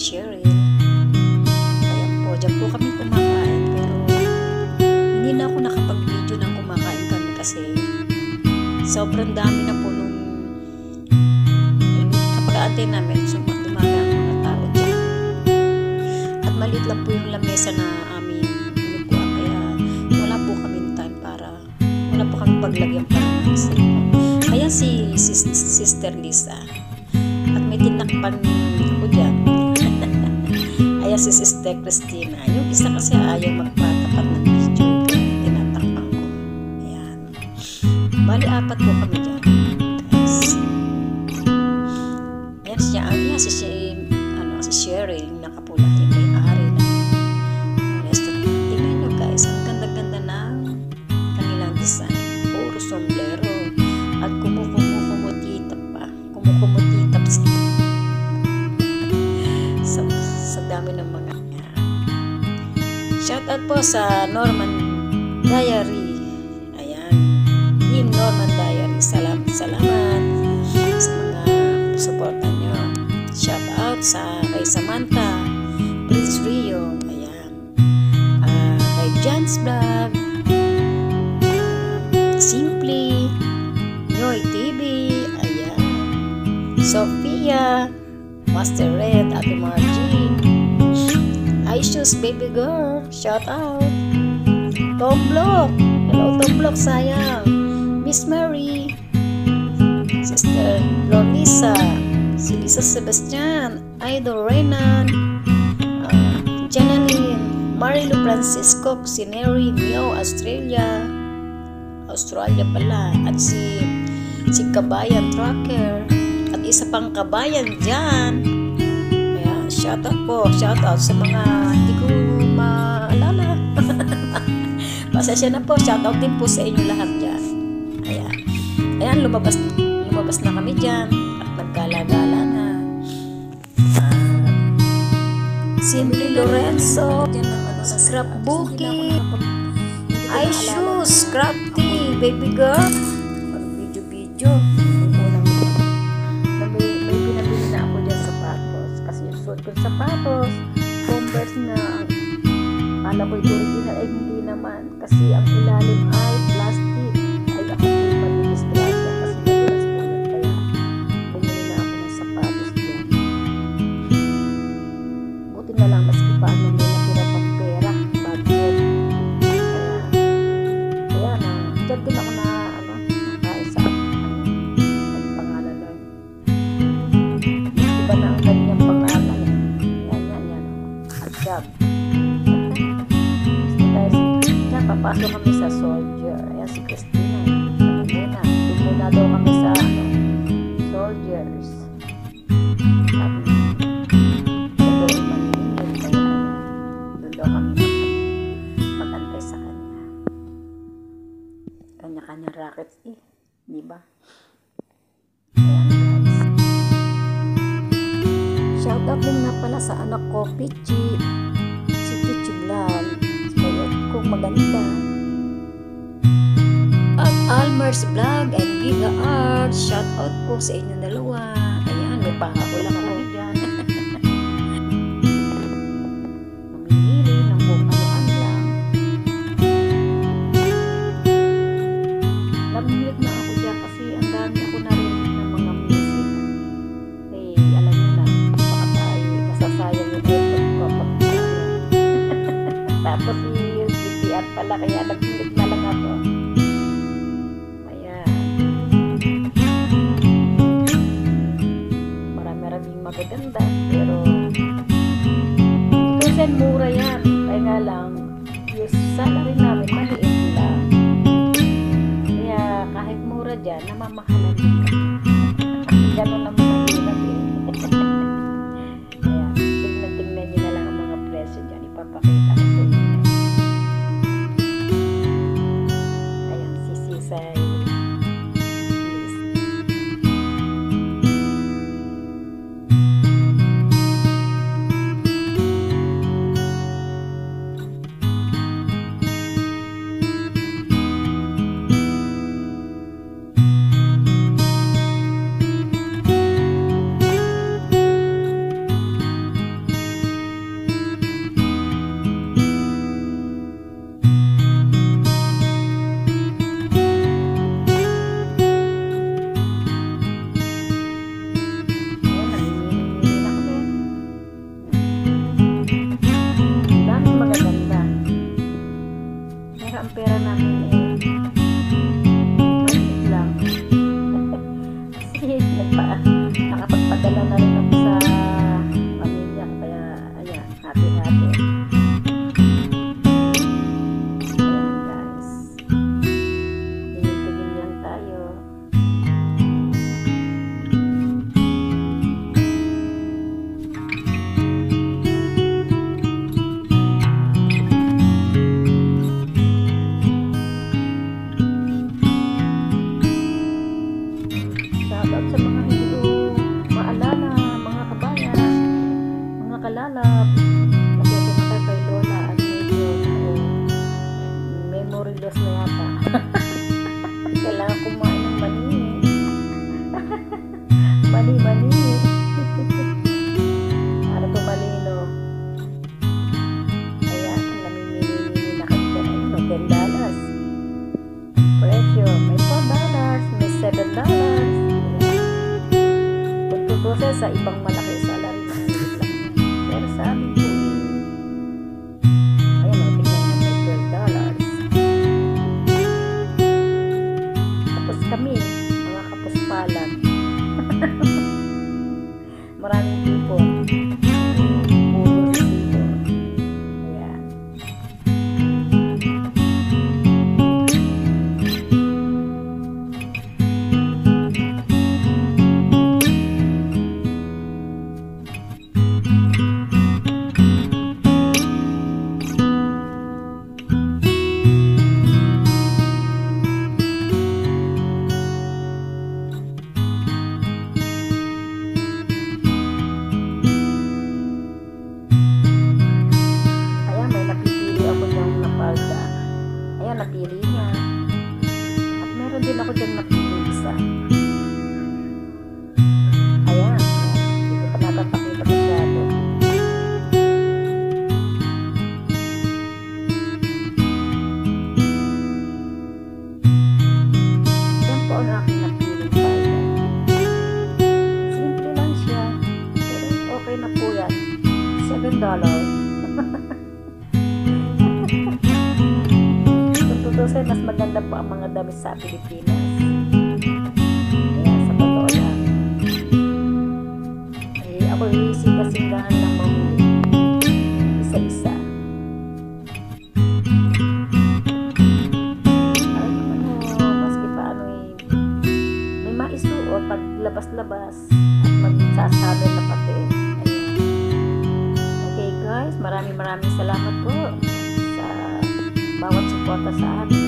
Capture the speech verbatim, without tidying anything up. Sheryl. Kaya po, dyan po kami kumakain. Pero hindi na ako nakapag-video ng kumakain kami kasi sobrang dami na po nung kapag-aantay namin. So, magdumaga ako ng tao dyan. At maliit lang po yung lamesa na amin inukuha. Kaya wala po kami time para wala po kami paglagyan para mag-isip po. Kaya si, si Sister Lisa at may tinakpan ko dyan. Ayan si Sister Cristina. Yung isa kasi ayaw magpatapat ng video. Tinatakpan ko. Ayan. Bali, apat po kami dyan. Guys. Ayan siya. Ayan si, si, ano, si Sheryl. Yung nakapula. Yung may-ari ng restaurant. Tingnan nyo guys. Ang ganda-ganda na kanilang design. Puro sombrero. At kumukumutitap pa. Kumukumutitap sa, sa sa dami ng mga uh. Shoutout po sa Norman Diary. Ayan, Team Norman Diary. Salam, salamat sa mga suporta nyo. Shoutout sa kay Samantha, Prince Rio. Ayan, uh, kay James Vlog, Simply T V, ayan, Sofia Master Red, Ate Margie, Aisha's Baby Girl, shout out Tom Block, hello Tom Block, sayang Miss Mary, Sister Lonisa, si Lisa Sebastian, Idol Renan, uh, Janine, Marilou Francisco, si Mary, Rio, Australia Australia pala, at si si Kabayan Trucker at isa pang kabayan dyan. Ayan, shout out po, shout out sa mga hindi ko maalala. Pasensya na po, shout out din po sa inyo lahat dyan. Ayan, ayan lumabas, lumabas na kami dyan at nagkalagala na. uh, Simply Lorenzo, scrapbooking, eye shoes, crafty baby girl. Yo, unang may, may pinabili na ako dyan sapatos kasi yung suot ko sapatos Converse na kala ko ito original ay hindi naman kasi ang ilalim ay plastic ay ako yung malinis plastic kasi malinis po yun kaya bumili na ako ng sapatos dyan. Buti na lang maski paano may natira pang pera budget kaya kaya na dyan din ako na pasok kami sa soldier. Ayan si Cristina. Muna, muna daw kami sa ano, soldiers. Sabi, ito yung maningin. Doon daw kami mag-antay sa kanya. Kanya-kanya rockets eh. Diba? Ayan guys. Shoutout din na pala sa anak ko, Pitchy. Si Pitchy Blanc. Kung maganda at Almer's Blanc and Pina Art, shout out po sa inyo dalawa. Ayan, may pangakulang kami dyan. Mamili ng kung ano-an lang. Lamit na ako dyan kasi ang dami ako narinig ng mga music. Eh, alam nyo na, baka tayo nasasayang yung effort ko pag tapos pala kaya nagpilit na lang ako. Ayan, marami-raming magaganda pero kasi mura yan kaya nga lang yung salary namin maliit lang kaya kahit mura dyan namamahalan din kami gano'n naman magiging namin. Ayan, tignan-tignan nyo na lang ang mga presyo dyan, ipapakita ko sa inyo. out sa mga hindi ko maalala, mga kabayan, mga kalalap. Nagpunta kay Lola at medyo na memory loss na yata. Kailangan kumain ng mani. Mani, mani. Ano to malino? Ayan, namimili na kayo na ito. ten dollars. Presyo, may four dollars, may seven dollars. Pagtutusin sa ibang malaki salary. Pero sa amin po, ayan, natignan na may twelve dollars. Tapos kami, mga kapuspalan. Maraming tipo. Pulos dito. Ayan. Ayan, may napipili ako dyan na palda. Ayan, napili niya. At meron din ako dyan napili isa. Ayan, hindi ko pa napapakita masyado. Ayan po ang aking napili palda. Simple lang siya. Pero okay na po yan. seven dollars. Tutusin, mas maganda po ang mga damit sa Pilipinas. Kaya sa totoo lang. Eh, ako isip-asindahan ng mga isa-isa. Ay, ano, maski paano eh. May maisuot pag labas-labas at magsasabi na pati. Maraming maraming salamat po sa bawat suporta sa atin.